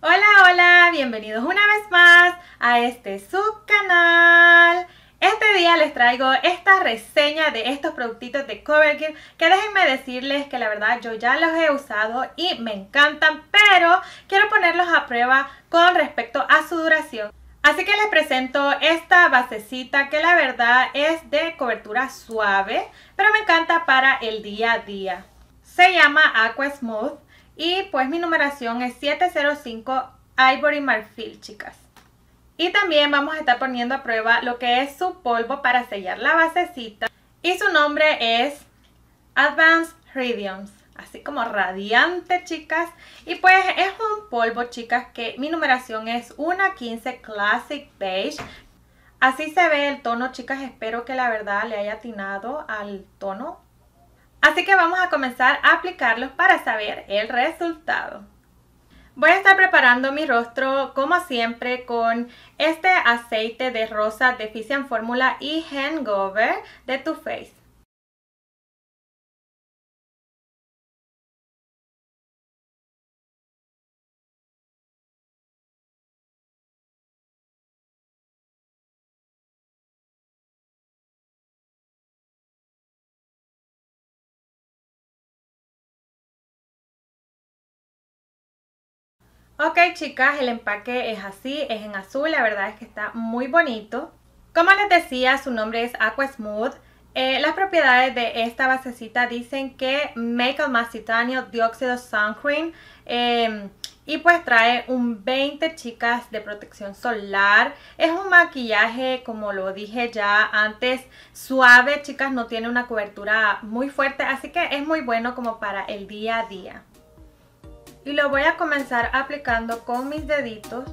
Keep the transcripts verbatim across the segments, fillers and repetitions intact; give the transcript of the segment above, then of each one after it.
Hola, hola, bienvenidos una vez más a este subcanal. Este día les traigo esta reseña de estos productitos de Covergirl que déjenme decirles que la verdad yo ya los he usado y me encantan, pero quiero ponerlos a prueba con respecto a su duración. Así que les presento esta basecita que la verdad es de cobertura suave, pero me encanta para el día a día. Se llama Aqua Smooth y pues mi numeración es siete cero cinco Ivory Marfil, chicas. Y también vamos a estar poniendo a prueba lo que es su polvo para sellar la basecita. Y su nombre es Advanced Radiance, así como radiante, chicas. Y pues es un polvo, chicas, que mi numeración es uno quince Classic Beige. Así se ve el tono, chicas. Espero que la verdad le haya atinado al tono. Así que vamos a comenzar a aplicarlos para saber el resultado. Voy a estar preparando mi rostro como siempre con este aceite de rosa de Fisian Formula y Hangover de Too Faced. Ok, chicas, el empaque es así, es en azul, la verdad es que está muy bonito. Como les decía, su nombre es Aqua Smooth. Eh, las propiedades de esta basecita dicen que make más titanio, dióxido sunscreen eh, y pues trae un veinte, chicas, de protección solar. Es un maquillaje, como lo dije ya antes, suave, chicas, no tiene una cobertura muy fuerte, así que es muy bueno como para el día a día. Y lo voy a comenzar aplicando con mis deditos.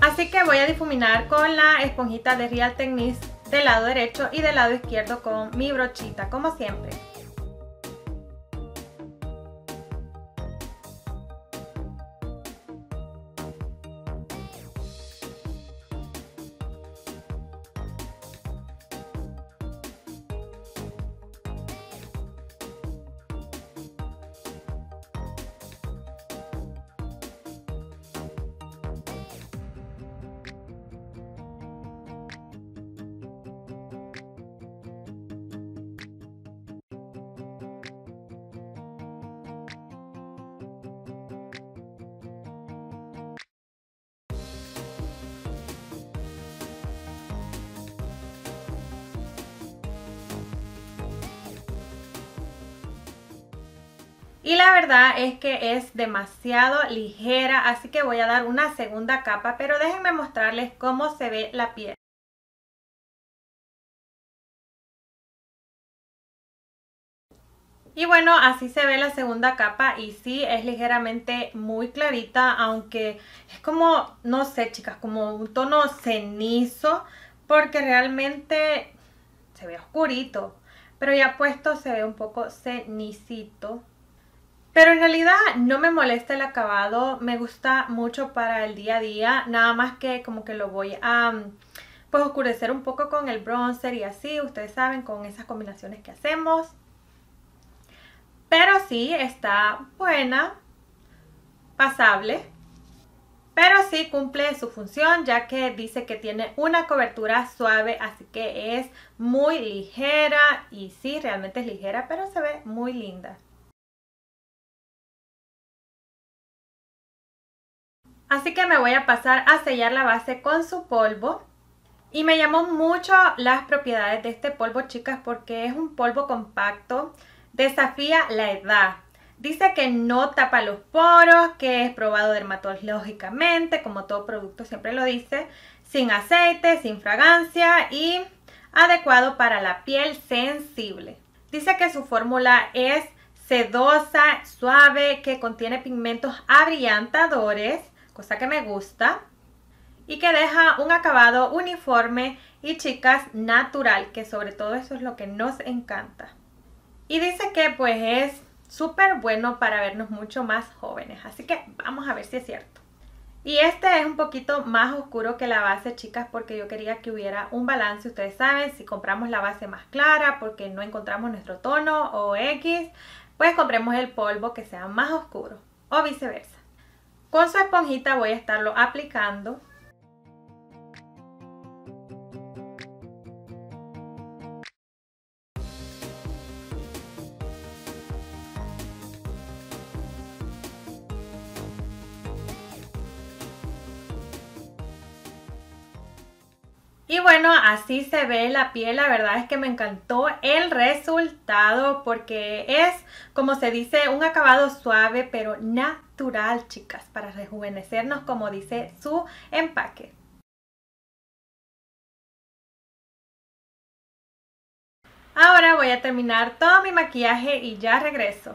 Así que voy a difuminar con la esponjita de Real Techniques del lado derecho y del lado izquierdo con mi brochita, como siempre. Y la verdad es que es demasiado ligera, así que voy a dar una segunda capa, pero déjenme mostrarles cómo se ve la piel. Y bueno, así se ve la segunda capa y sí, es ligeramente muy clarita, aunque es como, no sé, chicas, como un tono cenizo, porque realmente se ve oscurito, pero ya puesto se ve un poco cenicito. Pero en realidad no me molesta el acabado, me gusta mucho para el día a día, nada más que como que lo voy a pues oscurecer un poco con el bronzer y así, ustedes saben, con esas combinaciones que hacemos. Pero sí, está buena, pasable, pero sí cumple su función ya que dice que tiene una cobertura suave, así que es muy ligera y sí, realmente es ligera, pero se ve muy linda. Así que me voy a pasar a sellar la base con su polvo. Y me llamó mucho las propiedades de este polvo, chicas, porque es un polvo compacto, desafía la edad. Dice que no tapa los poros, que es probado dermatológicamente, como todo producto siempre lo dice, sin aceite, sin fragancia y adecuado para la piel sensible. Dice que su fórmula es sedosa, suave, que contiene pigmentos abrillantadores, cosa que me gusta, y que deja un acabado uniforme y, chicas, natural, que sobre todo eso es lo que nos encanta. Y dice que pues es súper bueno para vernos mucho más jóvenes. Así que vamos a ver si es cierto. Y este es un poquito más oscuro que la base, chicas, porque yo quería que hubiera un balance. Ustedes saben, si compramos la base más clara porque no encontramos nuestro tono o X, pues compremos el polvo que sea más oscuro o viceversa. Con su esponjita voy a estarlo aplicando. Y bueno, así se ve la piel. La verdad es que me encantó el resultado porque es, como se dice, un acabado suave pero natural, chicas, para rejuvenecernos como dice su empaque. Ahora voy a terminar todo mi maquillaje y ya regreso.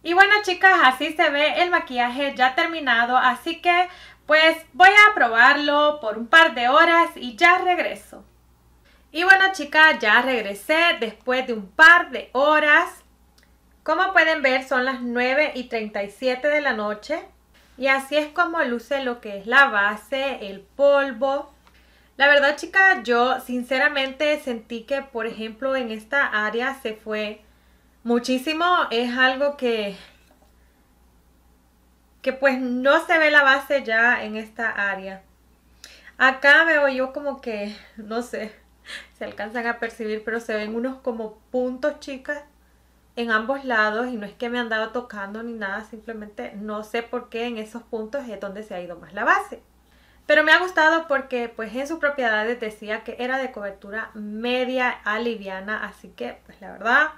Y bueno, chicas, así se ve el maquillaje ya terminado, así que pues voy a probarlo por un par de horas y ya regreso. Y bueno, chicas, ya regresé después de un par de horas. Como pueden ver, son las nueve y treinta y siete de la noche. Y así es como luce lo que es la base, el polvo. La verdad, chicas, yo sinceramente sentí que, por ejemplo, en esta área se fue muchísimo. Es algo que, que pues no se ve la base ya en esta área. Acá veo yo como que, no sé, se alcanzan a percibir, pero se ven unos como puntos, chicas, en ambos lados. Y no es que me han dado tocando ni nada, simplemente no sé por qué en esos puntos es donde se ha ido más la base. Pero me ha gustado porque pues en sus propiedades decía que era de cobertura media a liviana, así que pues la verdad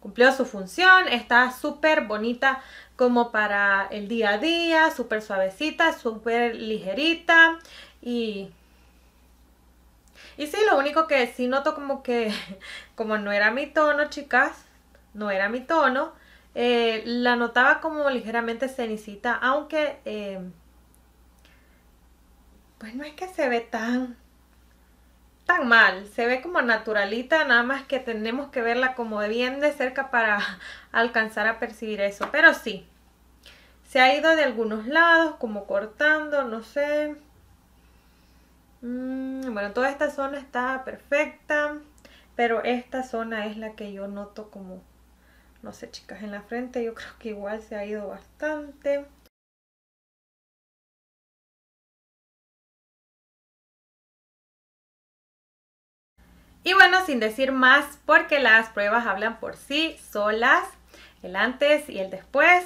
cumplió su función. Está súper bonita como para el día a día, súper suavecita, súper ligerita. Y, y sí, lo único que sí noto como que, como no era mi tono, chicas, no era mi tono, eh, la notaba como ligeramente cenicita, aunque eh, pues no es que se ve tan... tan mal, se ve como naturalita, nada más que tenemos que verla como bien de cerca para alcanzar a percibir eso. Pero sí, se ha ido de algunos lados, como cortando, no sé. Mm, bueno, toda esta zona está perfecta, pero esta zona es la que yo noto como, no sé, chicas, en la frente yo creo que igual se ha ido bastante. Y bueno, sin decir más, porque las pruebas hablan por sí solas, el antes y el después.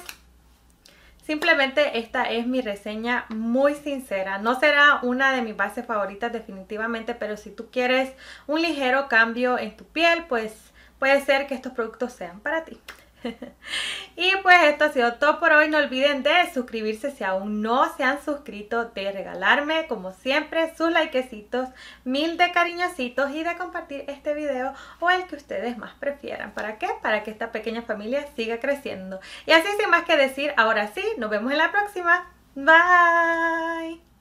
Simplemente esta es mi reseña muy sincera. No será una de mis bases favoritas definitivamente, pero si tú quieres un ligero cambio en tu piel, pues puede ser que estos productos sean para ti. Y pues esto ha sido todo por hoy. No olviden de suscribirse si aún no se han suscrito, de regalarme como siempre sus likecitos, mil de cariñositos, y de compartir este video o el que ustedes más prefieran. ¿Para qué? Para que esta pequeña familia siga creciendo. Y así, sin más que decir, ahora sí, nos vemos en la próxima. Bye.